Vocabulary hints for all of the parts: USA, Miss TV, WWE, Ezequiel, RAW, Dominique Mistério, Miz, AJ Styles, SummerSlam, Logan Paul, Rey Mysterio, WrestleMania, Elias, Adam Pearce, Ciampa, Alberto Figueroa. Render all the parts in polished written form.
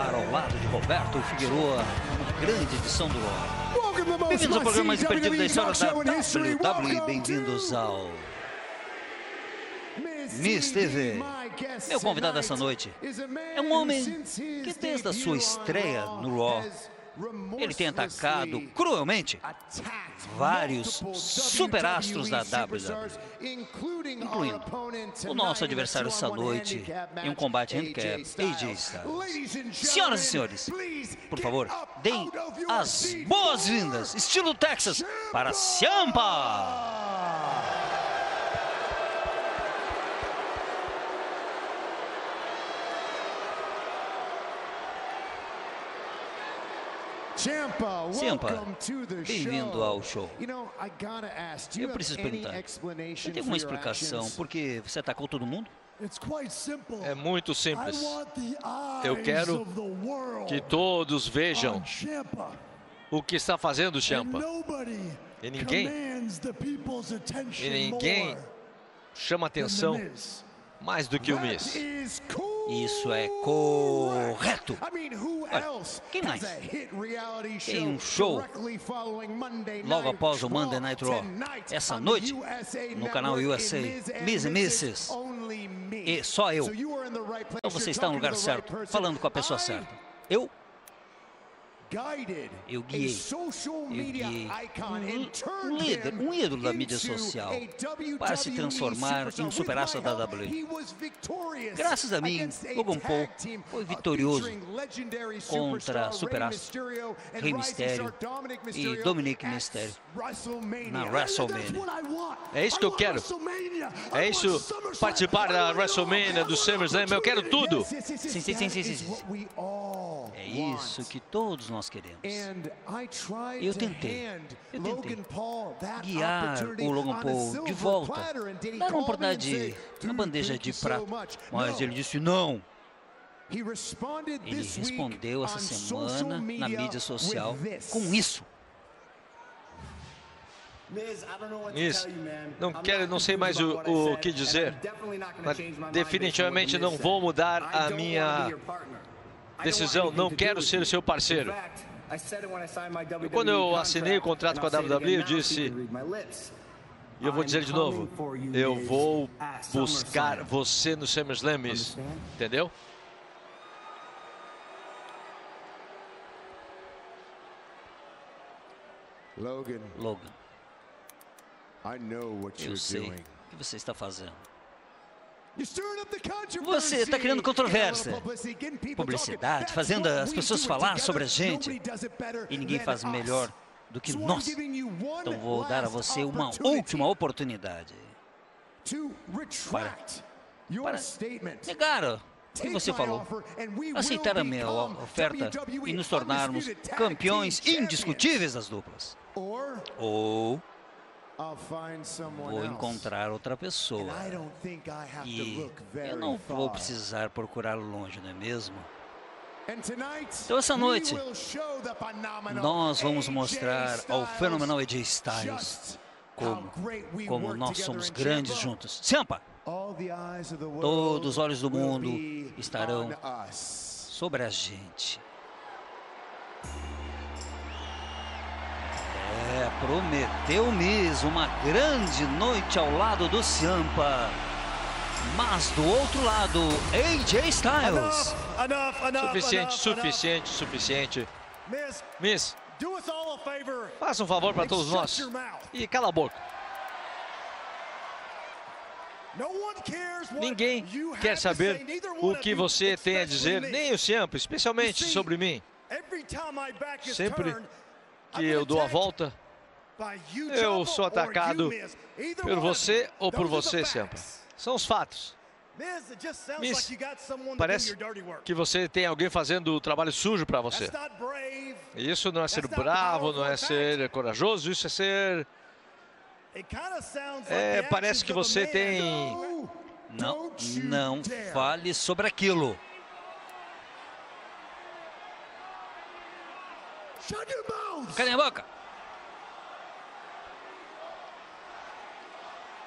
ar ao lado de Alberto Figueroa, uma grande edição do Raw. Bem-vindos ao programa mais perdido da história da WWE, bem-vindos ao Miss TV. Meu convidado essa noite é um homem que desde a sua estreia no Raw, ele tem atacado cruelmente vários superastros da WWE, incluindo o nosso adversário essa noite em um combate handicap, AJ Styles. Senhoras e senhores, por favor, deem as boas-vindas, estilo Texas, para Ciampa! Ciampa, bem-vindo ao show. Eu preciso perguntar, você tem alguma explicação porque você atacou todo mundo? É muito simples. Eu quero que todos vejam o que está fazendo Ciampa. E ninguém chama atenção mais do que o Miz. Isso é correto. Olha, quem mais? Tem um show logo após o Monday Night Raw. Essa noite, no canal USA, Miz e Mrs. E só eu. Então você está no lugar certo, falando com a pessoa certa. Eu guiei um líder, um ídolo da mídia social para se transformar em um superastro da WWE. Graças a mim, Logan Paul foi vitorioso contra superastro Rey Mysterio e Dominique Mistério na WrestleMania. É isso que eu quero. É isso, participar da WrestleMania, do SummerSlam, eu quero tudo. Sim. É isso que todos nós queremos. Eu tentei guiar o Logan Paul de volta, dar uma oportunidade de uma bandeja de prato, mas ele disse não. Ele respondeu essa semana na mídia social com isso. Miz, não sei mais o que dizer, mas definitivamente não vou mudar a minha decisão, não quero ser seu parceiro. E quando eu assinei o contrato com a WWE, eu disse, e eu vou dizer de novo, eu vou buscar você no SummerSlam, Miz. Entendeu? Logan, eu sei o que você está fazendo. Você está criando controvérsia, publicidade, fazendo as pessoas falar sobre a gente, e ninguém faz melhor do que nós. Então vou dar a você uma última oportunidade para negar o que você falou, aceitar a minha oferta e nos tornarmos campeões indiscutíveis das duplas. Ou vou encontrar outra pessoa e eu não vou precisar procurar longe, não é mesmo? Então essa noite nós vamos mostrar ao fenomenal AJ Styles como nós somos grandes juntos. Ciampa, todos os olhos do mundo estarão sobre a gente. Prometeu mesmo uma grande noite ao lado do Ciampa, mas do outro lado, AJ Styles. Suficiente. Miz, faça um favor para todos nós e cala a boca. Ninguém quer saber o que você tem a dizer, nem o Ciampa, especialmente sobre mim. Sempre que eu dou a volta, eu sou atacado por você ou por você, Ciampa. São os fatos. Miz, parece que você tem alguém fazendo o trabalho sujo para você. Isso não é ser bravo, não é ser corajoso, isso é ser... parece que você tem... Não fale sobre aquilo. Cadê a boca?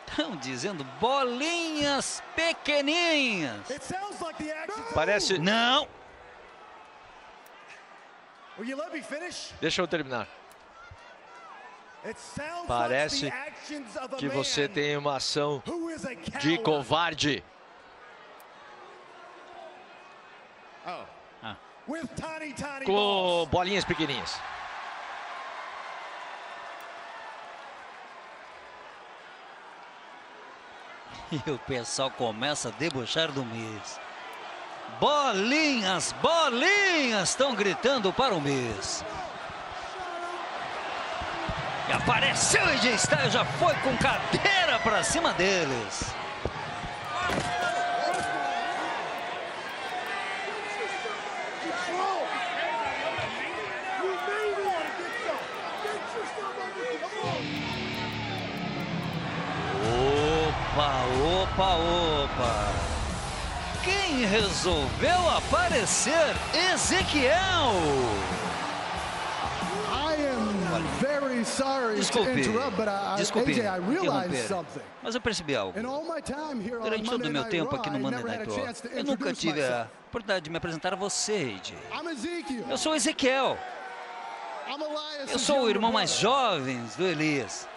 Estão dizendo bolinhas pequenininhas. Parece... Não! Deixa eu terminar. Parece que você tem uma ação de covarde. Com bolinhas pequenininhas. E o pessoal começa a debochar do Miz. Bolinhas, bolinhas, estão gritando para o Miz. E apareceu o AJ Styles, já foi com cadeira para cima deles. Opa, opa! Quem resolveu aparecer? Ezequiel! Desculpe, mas eu percebi algo. Durante todo o meu tempo aqui no Monday Night Raw, eu nunca tive a oportunidade de me apresentar a você, AJ. Eu sou Ezequiel. Eu sou o irmão mais jovem do Elias.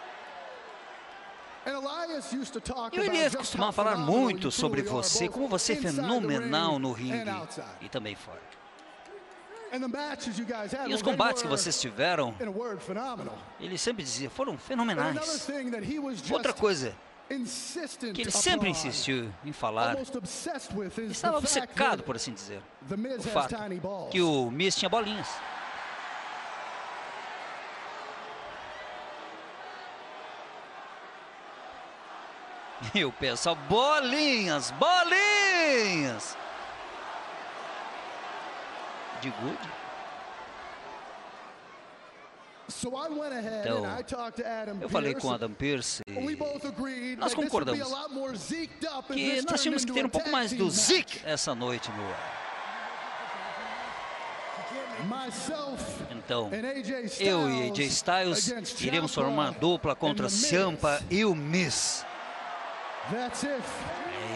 E o Elias costumava falar muito sobre você, como você é fenomenal no ringue e também fora. E os combates que vocês tiveram, ele sempre dizia, foram fenomenais. Outra coisa que ele sempre insistiu em falar, estava obcecado, por assim dizer, o fato que o Miz tinha bolinhas. E o pessoal, bolinhas, bolinhas! De good. Então, eu falei com Adam Pearce e nós concordamos que nós tínhamos que ter um pouco mais do Zeke essa noite no ar. Então, eu e AJ Styles iremos formar uma dupla contra Ciampa e o Miz. É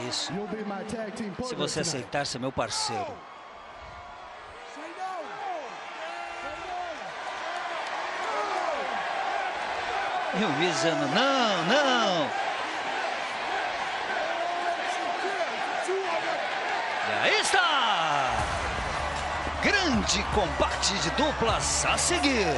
isso. Se você aceitar ser meu parceiro. E o Miz dizendo, não, não. E aí está. Grande combate de duplas a seguir.